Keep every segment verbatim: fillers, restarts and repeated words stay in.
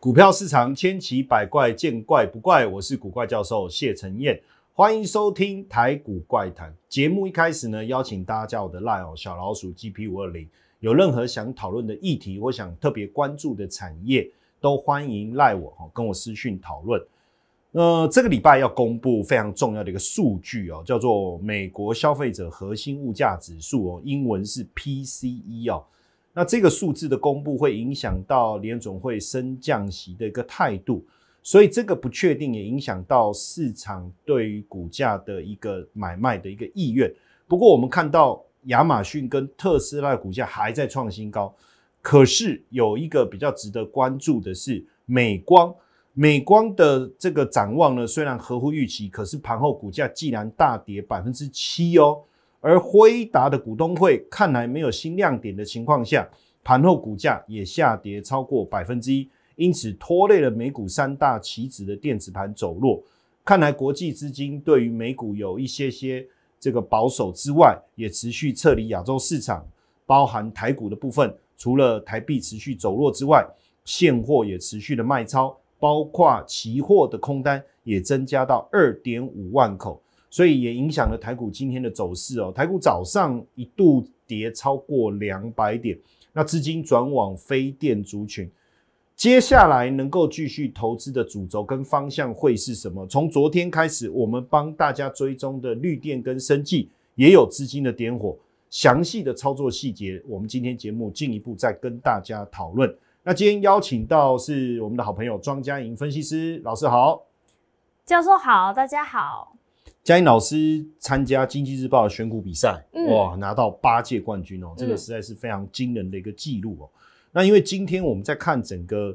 股票市场千奇百怪，见怪不怪。我是古怪教授谢承彦，欢迎收听台股怪谈节目。一开始呢，邀请大家加我的 LINE 哦，小老鼠 G P 五二零。有任何想讨论的议题，或想特别关注的产业，都欢迎 LINE 我哦，跟我私讯讨论。呃，这个礼拜要公布非常重要的一个数据哦，叫做美国消费者核心物价指数哦，英文是 P C E 哦。那这个数字的公布会影响到联准会升降息的一个态度，所以这个不确定也影响到市场对于股价的一个买卖的一个意愿。不过我们看到亚马逊跟特斯拉的股价还在创新高，可是有一个比较值得关注的是美光，美光的这个展望呢虽然合乎预期，可是盘后股价竟然大跌 百分之七 哦。而辉达的股东会看来没有新亮点的情况下，盘后股价也下跌超过 百分之一， 因此拖累了美股三大期指的电子盘走弱。看来国际资金对于美股有一些些这个保守之外，也持续撤离亚洲市场，包含台股的部分，除了台币持续走弱之外，现货也持续的卖超，包括期货的空单也增加到 二点五万口。所以也影响了台股今天的走势哦。台股早上一度跌超过两百点，那资金转往非电族群。接下来能够继续投资的主轴跟方向会是什么？从昨天开始，我们帮大家追踪的绿电跟生技也有资金的点火，详细的操作细节，我们今天节目进一步再跟大家讨论。那今天邀请到是我们的好朋友庄嘉莹分析师，老师好。教授好，大家好。嘉莹老师参加经济日报的选股比赛、嗯、哇，拿到八届冠军哦，这个实在是非常惊人的一个记录哦、嗯。那因为今天我们在看整个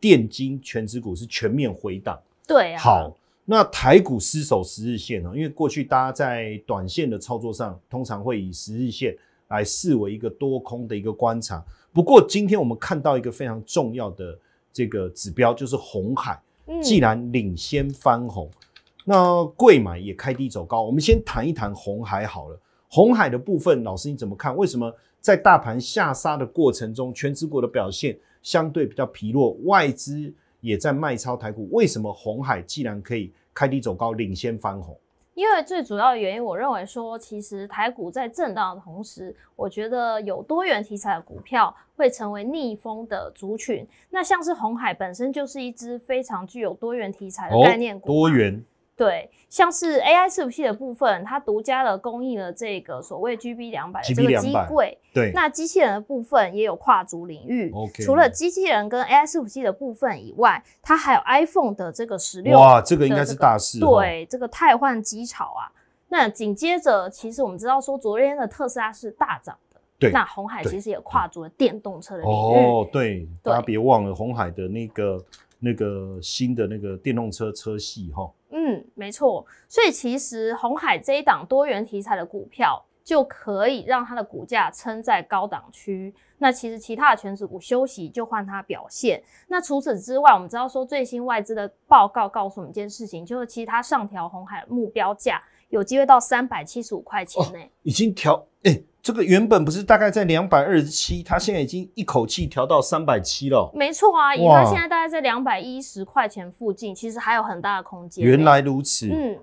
电金全指股是全面回档，对啊。好，那台股失守十日线哦，因为过去大家在短线的操作上，通常会以十日线来视为一个多空的一个观察。不过今天我们看到一个非常重要的这个指标，就是红海，既然领先翻红。嗯，那贵买也开低走高，我们先谈一谈红海好了。红海的部分，老师你怎么看？为什么在大盘下杀的过程中，全指股的表现相对比较疲弱，外资也在卖超台股？为什么红海既然可以开低走高，领先翻红？因为最主要的原因，我认为说，其实台股在震荡的同时，我觉得有多元题材的股票会成为逆风的族群。那像是红海本身就是一支非常具有多元题材的概念股、哦，多元。对，像是 A I 伺服器的部分，它独家的供应了这个所谓 G B 两百 的这个机柜。对，那机器人的部分也有跨足领域。Okay. 除了机器人跟 A I 伺服器的部分以外，它还有 iPhone 的这个十六、這個。哇，这个应该是大事。对，这个汰换机潮啊。那紧接着，其实我们知道说，昨天的特斯拉是大涨的。对。那红海其实也跨足了电动车的领域。哦，对，對大家别忘了红海的那个。那个新的那个电动车车系齁，嗯，没错。所以其实鸿海这一档多元题材的股票，就可以让它的股价撑在高档区。那其实其他的全指股休息，就换它表现。那除此之外，我们知道说最新外资的报告告诉我们一件事情，就是其实它上调鸿海目标价，有机会到三百七十五块钱呢、欸哦。已经调哎、欸，这个原本不是大概在两百二十七，它现在已经一口气调到三百七十了、哦。没错啊，以它现在大概在两百一十块钱附近，其实还有很大的空间、欸。原来如此。嗯。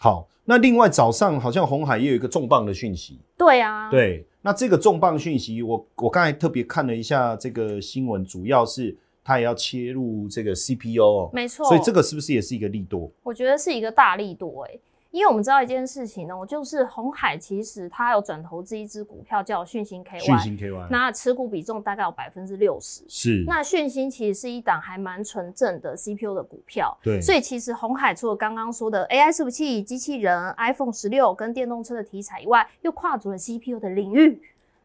好，那另外早上好像鸿海也有一个重磅的讯息。对啊。对。那这个重磅讯息，我我刚才特别看了一下这个新闻，主要是它也要切入这个 C P O 哦，没错，所以这个是不是也是一个利多？我觉得是一个大利多哎、欸，因为我们知道一件事情呢，就是鸿海其实它有转投资一支股票叫讯芯 K Y， 讯芯 K Y， 那持股比重大概有 百分之六十， 是。那讯芯其实是一档还蛮纯正的 C P O 的股票，对。所以其实鸿海除了刚刚说的 A I 伺服器、机器人、iPhone 十六 跟电动车的题材以外，又跨足了 C P O 的领域。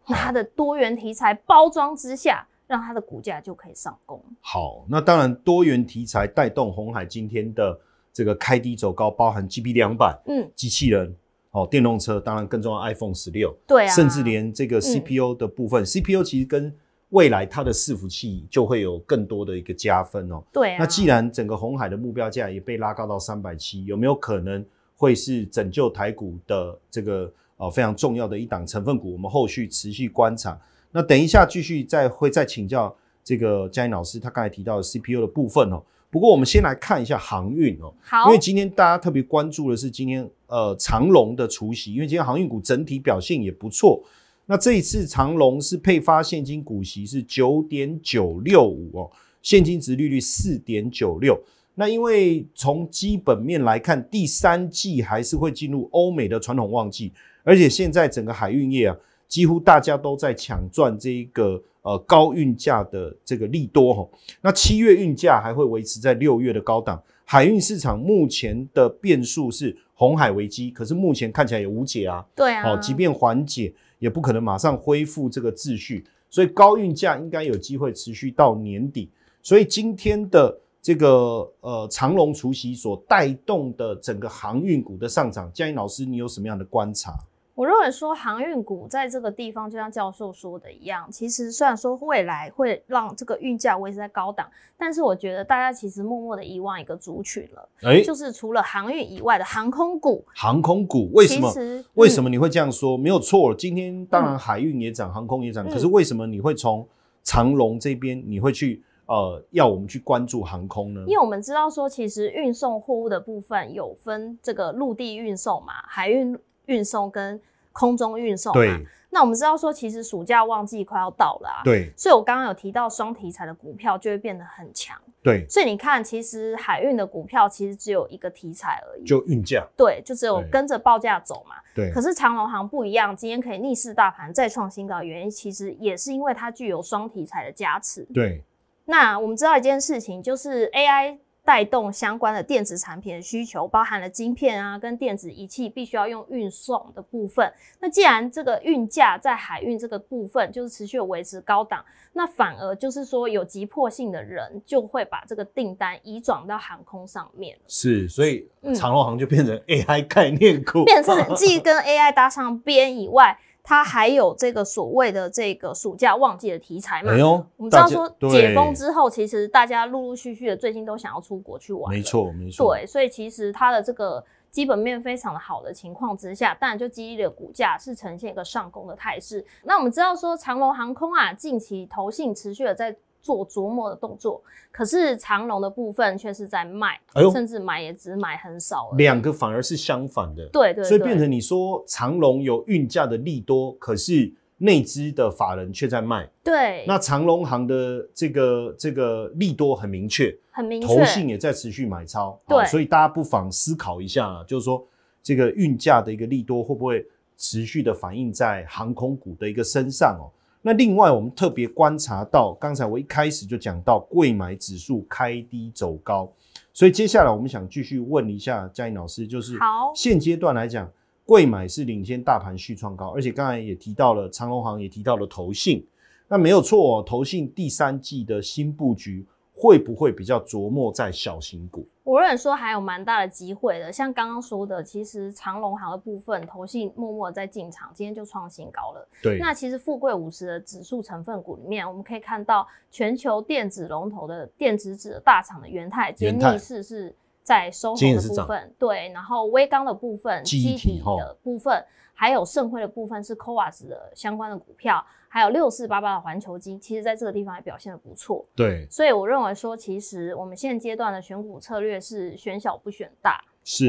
那它的多元题材包装之下，让它的股价就可以上攻。好，那当然多元题材带动鸿海今天的这个开低走高，包含 G B 两百， 嗯，机器人、哦、电动车，当然更重要 iPhone 十六， 对啊，甚至连这个 C P O 的部分、嗯、C P O 其实跟未来它的伺服器就会有更多的一个加分哦。对啊，那既然整个鸿海的目标价也被拉高到三百七十，有没有可能会是拯救台股的这个呃非常重要的一档成分股？我们后续持续观察。那等一下继续再会再请教这个嘉颖老师他刚才提到的 C P O 的部分哦。不过我们先来看一下航运哦，好，因为今天大家特别关注的是今天呃长荣的除息，因为今天航运股整体表现也不错。那这一次长荣是配发现金股息是 九点九六五 哦，现金殖利率 四点九六。那因为从基本面来看，第三季还是会进入欧美的传统旺季，而且现在整个海运业啊，几乎大家都在抢赚这一个呃高运价的这个利多吼。那七月运价还会维持在六月的高档。海运市场目前的变数是红海危机，可是目前看起来也无解啊。对啊，哦，即便缓解，也不可能马上恢复这个秩序，所以高运价应该有机会持续到年底。所以今天的这个呃长荣除息所带动的整个航运股的上涨，嘉颖老师，你有什么样的观察？我认为说航运股在这个地方，就像教授说的一样，其实虽然说未来会让这个运价维持在高档，但是我觉得大家其实默默的遗忘一个族群了，欸、就是除了航运以外的航空股。航空股为什么？为什么你会这样说？嗯、没有错，今天当然海运也涨，嗯、航空也涨，可是为什么你会从长荣这边你会去？呃，要我们去关注航空呢？因为我们知道说，其实运送货物的部分有分这个陆地运送嘛，海运运送跟空中运送嘛。那我们知道说，其实暑假旺季快要到了啊。对。所以我刚刚有提到双题材的股票就会变得很强。对。所以你看，其实海运的股票其实只有一个题材而已，就运价。对，就只有跟着报价走嘛。对。可是长荣航不一样，今天可以逆势大盘再创新高的原因，其实也是因为它具有双题材的加持。对。那我们知道一件事情，就是 A I 带动相关的电子产品的需求，包含了晶片啊跟电子仪器必须要用运送的部分。那既然这个运价在海运这个部分就是持续维持高档，那反而就是说有急迫性的人就会把这个订单移转到航空上面。是，所以长荣航就变成 A I 概念股，嗯、变成既跟 A I 搭上边以外，它还有这个所谓的这个暑假旺季的题材嘛？哎呦，我们知道说解封之后，其实大家陆陆续续的最近都想要出国去玩。没错，没错。对，所以其实它的这个基本面非常的好的情况之下，当然就激励了股价是呈现一个上攻的态势。那我们知道说长荣航空啊，近期投信持续的在做琢磨的动作，可是长荣的部分却是在卖，哎、甚至买也只买很少而已。两个反而是相反的，对 对, 對，所以变成你说长荣有运价的利多，可是内资的法人却在卖。对，那长荣行的这个这个利多很明确，很明确，投信也在持续买超。对、啊，所以大家不妨思考一下、啊，就是说这个运价的一个利多会不会持续的反映在航空股的一个身上哦。那另外，我们特别观察到，刚才我一开始就讲到，柜买指数开低走高，所以接下来我们想继续问一下嘉颖老师，就是现阶段来讲，柜买是领先大盘续创高，而且刚才也提到了长荣航，也提到了投信，那没有错、哦，投信第三季的新布局会不会比较琢磨在小型股？我认为说还有蛮大的机会的，像刚刚说的，其实长荣航的部分，投信默默在进场，今天就创新高了。对，那其实富贵五十的指数成分股里面，我们可以看到全球电子龙头的电子纸大厂的元泰，今天逆势是在收红的部分，对，然后威刚的部分、基体的部分，还有盛辉的部分是 CoWoS 的相关的股票。还有六四八八的环球金，其实在这个地方也表现得不错。对，所以我认为说，其实我们现阶段的选股策略是选小不选大，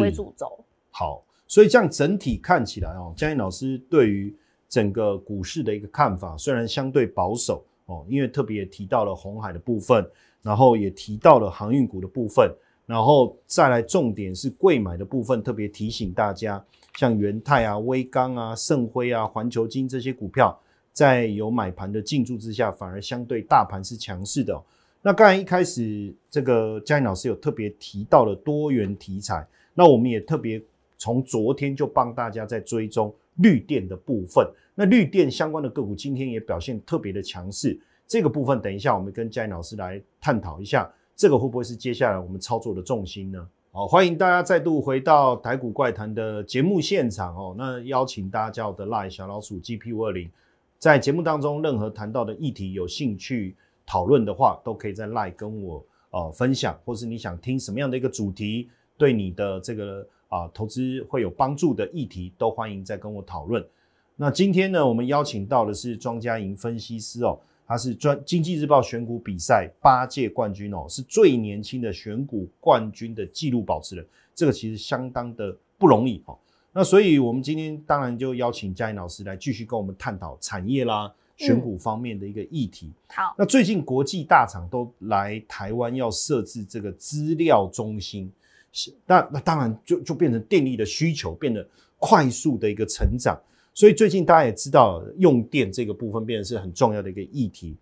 为主轴。好，所以这样整体看起来哦，嘉颖老师对于整个股市的一个看法，虽然相对保守哦，因为特别提到了鸿海的部分，然后也提到了航运股的部分，然后再来重点是柜买的部分，特别提醒大家，像元泰啊、威刚啊、盛辉啊、环球金这些股票。在有买盘的进驻之下，反而相对大盘是强势的、哦。那刚才一开始这个嘉颖老师有特别提到了多元题材，那我们也特别从昨天就帮大家在追踪绿电的部分。那绿电相关的个股今天也表现特别的强势，这个部分等一下我们跟嘉颖老师来探讨一下，这个会不会是接下来我们操作的重心呢？好，欢迎大家再度回到台股怪谈的节目现场哦。那邀请大家加我的 LINE 小老鼠 G P 五二零。在节目当中，任何谈到的议题有兴趣讨论的话，都可以在 LINE 跟我呃分享，或是你想听什么样的一个主题，对你的这个啊、呃、投资会有帮助的议题，都欢迎再跟我讨论。那今天呢，我们邀请到的是庄家盈分析师哦，他是专经济日报选股比赛八届冠军哦，是最年轻的选股冠军的纪录保持人，这个其实相当的不容易哦。那所以我们今天当然就邀请嘉颖老师来继续跟我们探讨产业啦、选股方面的一个议题。嗯、好，那最近国际大厂都来台湾要设置这个资料中心，那那当然就就变成电力的需求变得快速的一个成长，所以最近大家也知道用电这个部分变成是很重要的一个议题。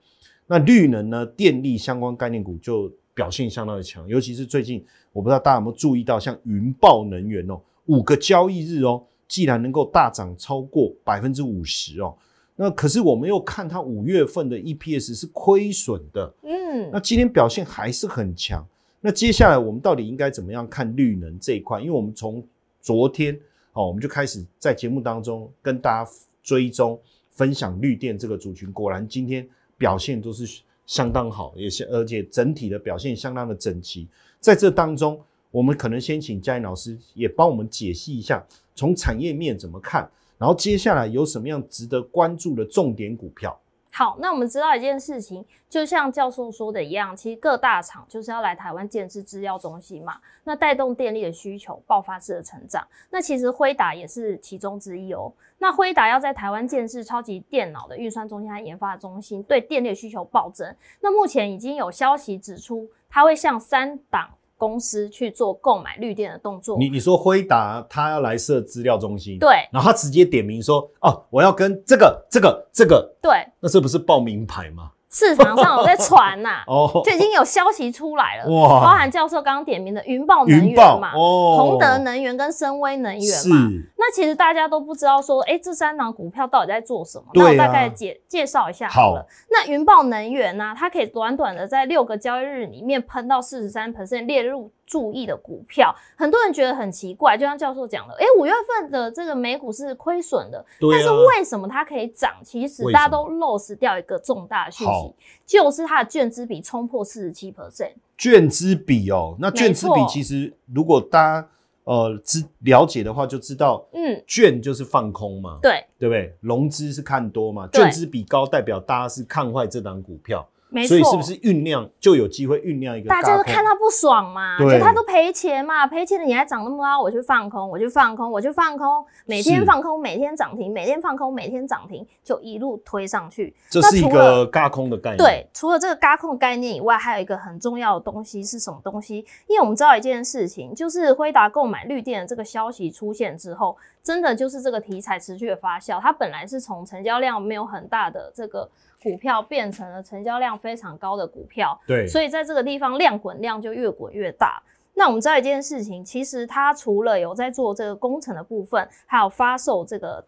那绿能呢，电力相关概念股就表现相当的强，尤其是最近我不知道大家有没有注意到，像云豹能源哦，五个交易日哦，既然能够大涨超过 百分之五十 哦。那可是我们又看它五月份的 E P S 是亏损的，嗯，那今天表现还是很强。那接下来我们到底应该怎么样看绿能这一块？因为我们从昨天好、哦，我们就开始在节目当中跟大家追踪分享绿电这个族群，果然今天表现都是相当好，也而且整体的表现相当的整齐。在这当中，我们可能先请嘉颖老师也帮我们解析一下，从产业面怎么看，然后接下来有什么样值得关注的重点股票。好，那我们知道一件事情，就像教授说的一样，其实各大厂就是要来台湾建置资料中心嘛，那带动电力的需求爆发式的成长。那其实辉达也是其中之一哦。那辉达要在台湾建置超级电脑的运算中心和研发的中心，对电力的需求暴增。那目前已经有消息指出，它会向三档公司去做购买绿电的动作。你你说辉达他要来设资料中心，对，然后他直接点名说，哦，我要跟这个、这个、这个，对，那这不是报名牌吗？市场上有在传呐、啊，哦，就已经有消息出来了，哇，包含教授刚刚点名的云豹能源嘛，哦，宏德能源跟深威能源嘛，那其实大家都不知道说，哎、欸，这三档股票到底在做什么？啊、那我大概介介绍一下好了。好，那云豹能源呢、啊，它可以短短的在六个交易日里面喷到 百分之四十三， 列入注意的股票。很多人觉得很奇怪，就像教授讲的，哎、欸，五月份的这个美股是亏损的、啊，但是为什么它可以涨？其实大家都 loss 掉一个重大的讯息。就是它的券资比冲破 百分之四十七， 券资比哦，那券资比其实如果大家呃知了解的话，就知道，嗯，券就是放空嘛，对对不对？融资是看多嘛，券资比高代表大家是看坏这档股票，没错，所以是不是酝酿就有机会酝酿一个？大家都看他不爽嘛，就他都赔钱嘛，赔钱的你还涨那么高，我去放空，我去放空，我去放空，每天放空，每天涨停，每天放空，每天涨停，就一路推上去。这是一个嘎空的概念。对，除了这个嘎空的概念以外，还有一个很重要的东西是什么东西？因为我们知道一件事情，就是辉达购买绿电的这个消息出现之后，真的就是这个题材持续的发酵。它本来是从成交量没有很大的这个股票变成了成交量非常高的股票，对，所以在这个地方量滚量就越滚越大。那我们知道一件事情，其实它除了有在做这个工程的部分，还有发售这个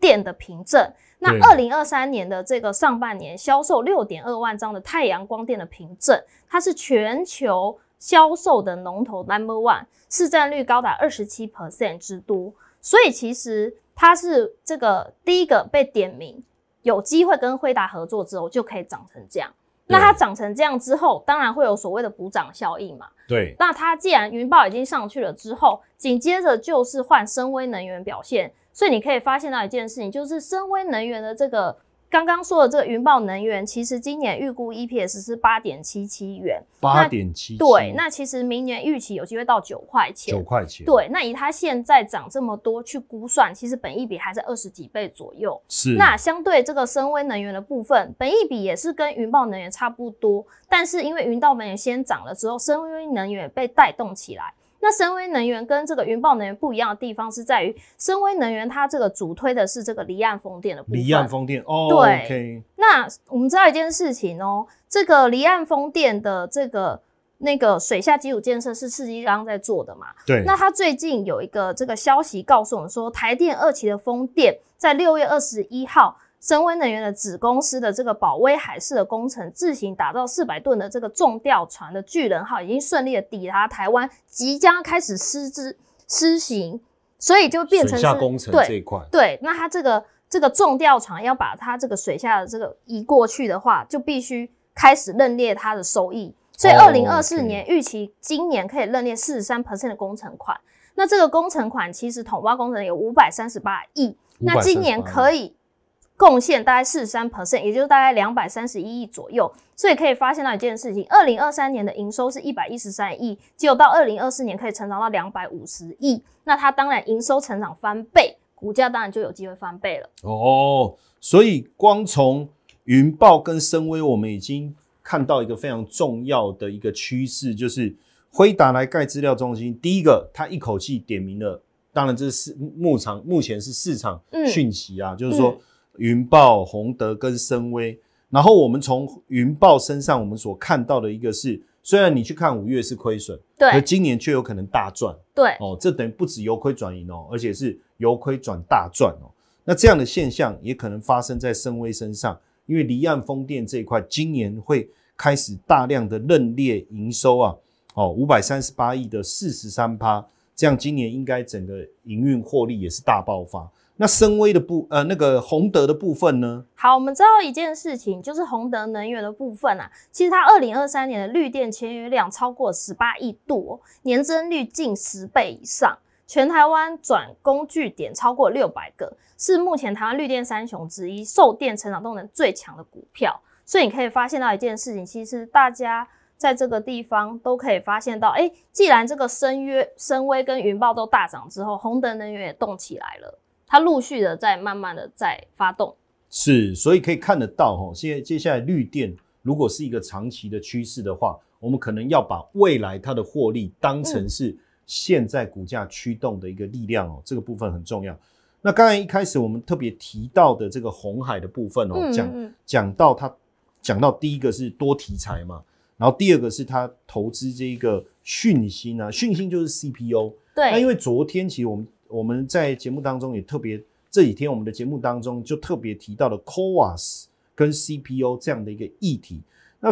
电的凭证。那二零二三年的这个上半年销售 六点二万张的太阳光电的凭证，它是全球销售的龙头 number one， 市占率高达 百分之二十七 之多。所以其实它是这个第一个被点名，有机会跟辉达合作之后就可以长成这样。那它长成这样之后，当然会有所谓的补涨效应嘛。对。那它既然云豹已经上去了之后，紧接着就是换深威能源表现。所以你可以发现到一件事情，就是深威能源的这个刚刚说的这个云豹能源，其实今年预估 E P S 是 八点七七元。八点七七。对，那其实明年预期有机会到九块钱。九块钱。对，那以它现在涨这么多去估算，其实本益比还是二十几倍左右。是。那相对这个深威能源的部分，本益比也是跟云豹能源差不多，但是因为云豹能源先涨了之后，深威能源也被带动起来。那深威能源跟这个云豹能源不一样的地方是在于，深威能源它这个主推的是这个离岸风电的部分。离岸风电哦，对。Okay. 那我们知道一件事情哦，这个离岸风电的这个那个水下基础建设是世纪钢在做的嘛？对。那它最近有一个这个消息告诉我们说，台电二期的风电在六月二十一号。深威能源的子公司的这个保威海事的工程，自行打造四百吨的这个重吊船的巨人号，已经顺利的抵达台湾，即将开始施之施行，所以就变成是水下工程这一块。对，那它这个这个重吊船要把它这个水下的这个移过去的话，就必须开始认列它的收益，所以二零二四年预期今年可以认列 百分之四十三 的工程款。那这个工程款其实统包工程有五百三十八亿，那今年可以贡献大概 百分之四十三， 也就是大概两百三十一亿左右。所以可以发现到一件事情 ，二零二三 年的营收是一百一十三亿，结果到二零二四年可以成长到两百五十亿，那它当然营收成长翻倍，股价当然就有机会翻倍了。哦，所以光从云豹跟深威，我们已经看到一个非常重要的一个趋势，就是辉达来盖资料中心。第一个，它一口气点名了，当然这是目场目前是市场讯息啊，嗯、就是说。嗯，云豹、宏德跟深威，然后我们从云豹身上我们所看到的一个是，虽然你去看五月是亏损，对，可今年却有可能大赚，对，哦，这等于不止由亏转盈哦，而且是由亏转大赚哦。那这样的现象也可能发生在深威身上，因为离岸风电这一块今年会开始大量的认列营收啊，哦， 五百三十八亿的 百分之四十三， 这样今年应该整个营运获利也是大爆发。那深威的部呃那个宏德的部分呢？好，我们知道一件事情，就是宏德能源的部分啊，其实它二零二三年的绿电签约量超过十八亿度、哦，年增率近十倍以上，全台湾转工具点超过六百个，是目前台湾绿电三雄之一，售电成长动能最强的股票。所以你可以发现到一件事情，其实大家在这个地方都可以发现到，哎，既然这个深约深威跟云豹都大涨之后，宏德能源也动起来了。它陆续的在慢慢的在发动，是，所以可以看得到哈，现在接下来绿电如果是一个长期的趋势的话，我们可能要把未来它的获利当成是现在股价驱动的一个力量哦，嗯、这个部分很重要。那刚才一开始我们特别提到的这个鸿海的部分哦，讲讲、嗯嗯、到它讲到第一个是多题材嘛，然后第二个是它投资这一个讯芯啊，讯芯就是 C P O， 对，那因为昨天其实我们。我们在节目当中也特别，这几天我们的节目当中就特别提到了 CoWoS 跟 C P O 这样的一个议题。那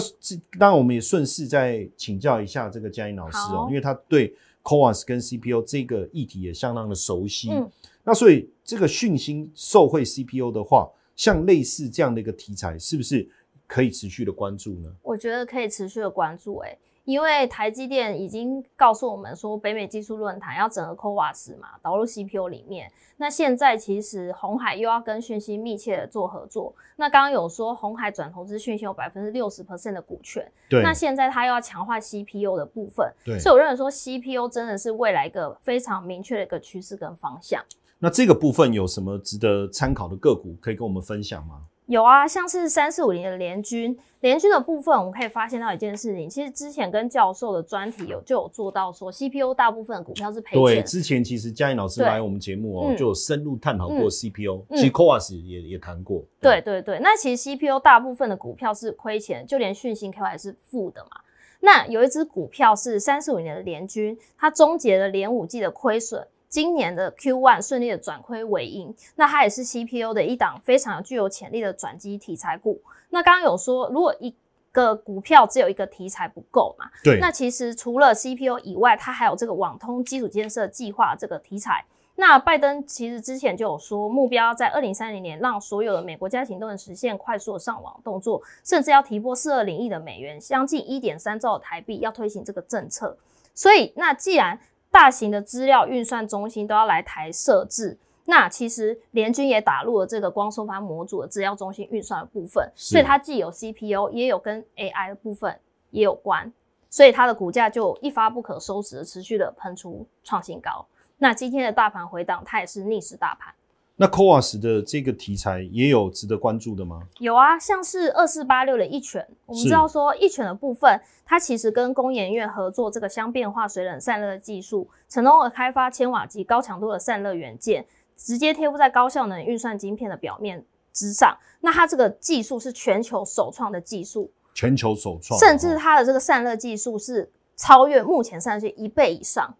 当然我们也顺势再请教一下这个嘉颖老师哦，因为他对 CoWoS 跟 C P O 这个议题也相当的熟悉。嗯、那所以这个讯芯受惠 C P O 的话，像类似这样的一个题材，是不是可以持续的关注呢？我觉得可以持续的关注、欸，哎。因为台积电已经告诉我们说，北美技术论坛要整合 CoWoS 嘛，导入 C P O 里面。那现在其实鸿海又要跟讯芯密切的做合作。那刚刚有说鸿海转投资讯芯有 百分之六十 的股权，对。那现在他又要强化 C P O 的部分，对。所以我认为说 C P O 真的是未来一个非常明确的一个趋势跟方向。那这个部分有什么值得参考的个股可以跟我们分享吗？有啊，像是三四五零的联钧，联钧的部分我们可以发现到一件事情，其实之前跟教授的专题有就有做到说 C P O 大部分的股票是赔钱。对，之前其实嘉颖老师来我们节目哦、喔，嗯、就有深入探讨过 C P O，、嗯、其实 CoWoS 也也谈过。对对对，那其实 C P O 大部分的股票是亏钱，就连讯芯 K Y 是负的嘛。那有一只股票是三四五零的联钧，它终结了连五季的亏损。今年的 Q 一 顺利的转亏为盈，那它也是 C P O 的一档非常具有潜力的转机题材股。那刚刚有说，如果一个股票只有一个题材不够嘛，对，那其实除了 C P O 以外，它还有这个网通基础建设计划这个题材。那拜登其实之前就有说，目标在二零三零年让所有的美国家庭都能实现快速的上网动作，甚至要提拨四百二十亿的美元，相近 一点三兆台币，要推行这个政策。所以，那既然大型的资料运算中心都要来台设置，那其实联钧也打入了这个光收发模组的资料中心运算的部分，所以它既有 C P O 也有跟 A I 的部分也有关，所以它的股价就一发不可收拾的持续的喷出创新高。那今天的大盘回档，它也是逆势大盘。那 CoWoS 的这个题材也有值得关注的吗？有啊，像是二四八六的一拳，我们知道说一拳的部分，它其实跟工研院合作这个相变化水冷散热技术，成功的开发千瓦级高强度的散热元件，直接贴附在高效能运算晶片的表面之上。那它这个技术是全球首创的技术，全球首创，甚至它的这个散热技术是超越目前散热一倍以上。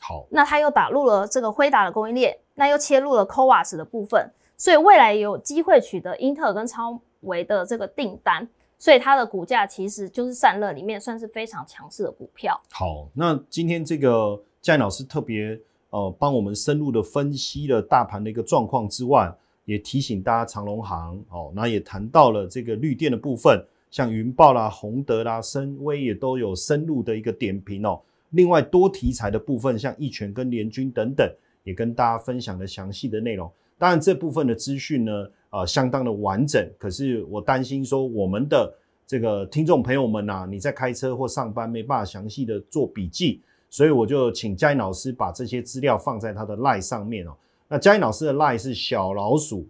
好，那它又打入了这个辉达的供应链，那又切入了 CoWoS 的部分，所以未来有机会取得英特尔跟超微的这个订单，所以它的股价其实就是散热里面算是非常强势的股票。好，那今天这个嘉颖老师特别呃帮我们深入的分析了大盘的一个状况之外，也提醒大家长荣航哦，那也谈到了这个绿电的部分，像云豹啦、宏德啦、深威也都有深入的一个点评哦。另外多题材的部分，像一拳跟联钧等等，也跟大家分享了详细的内容。当然这部分的资讯呢，呃相当的完整。可是我担心说我们的这个听众朋友们啊，你在开车或上班没办法详细的做笔记，所以我就请佳音老师把这些资料放在他的 LINE 上面哦。那佳音老师的 LINE 是小老鼠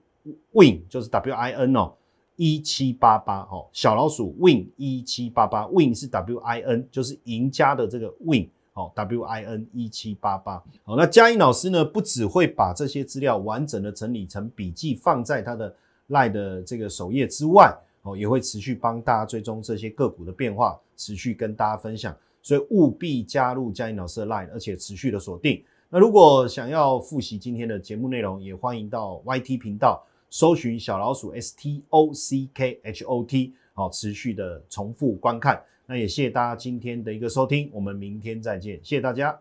win 就是 W I N 哦。 一七八八哦，小老鼠 win 一七八八 win 是 W I N， 就是赢家的这个 win 哦 ，W I N 一七八八好，那佳音老师呢，不只会把这些资料完整的整理成笔记放在他的 LINE 的这个首页之外哦，也会持续帮大家追踪这些个股的变化，持续跟大家分享，所以务必加入佳音老师的 LINE， 而且持续的锁定。那如果想要复习今天的节目内容，也欢迎到 Y T 频道。 搜寻小老鼠 S T O C K H O T， 好，持续的重复观看。那也谢谢大家今天的一个收听，我们明天再见，谢谢大家，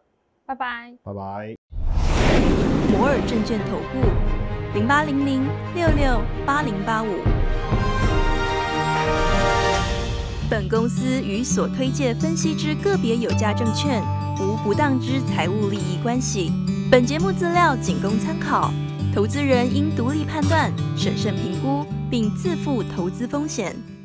拜拜，拜拜。摩尔证券投顾零八零零六六八零八五。本公司与所推介分析之个别有价证券无不当之财务利益关系。本节目资料仅供参考。 投资人应独立判断、审慎评估，并自负投资风险。